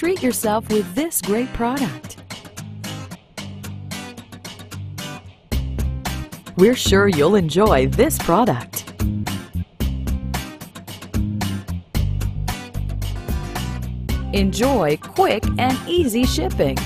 Treat yourself with this great product. We're sure you'll enjoy this product. Enjoy quick and easy shipping.